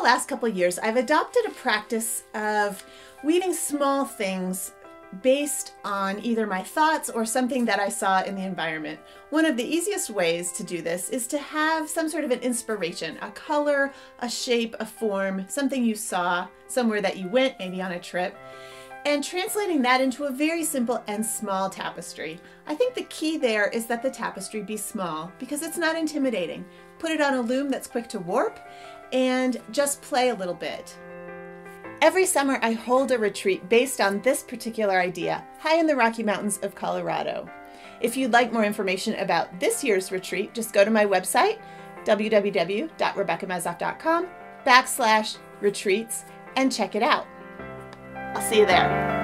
the last couple of years, I've adopted a practice of weaving small things based on either my thoughts or something that I saw in the environment. One of the easiest ways to do this is to have some sort of an inspiration, a color, a shape, a form, something you saw somewhere that you went, maybe on a trip, and translating that into a very simple and small tapestry. I think the key there is that the tapestry be small because it's not intimidating. Put it on a loom that's quick to warp and just play a little bit. Every summer I hold a retreat based on this particular idea, high in the Rocky Mountains of Colorado. If you'd like more information about this year's retreat, just go to my website, www.RebeccaMazzoff.com/retreats, and check it out. I'll see you there.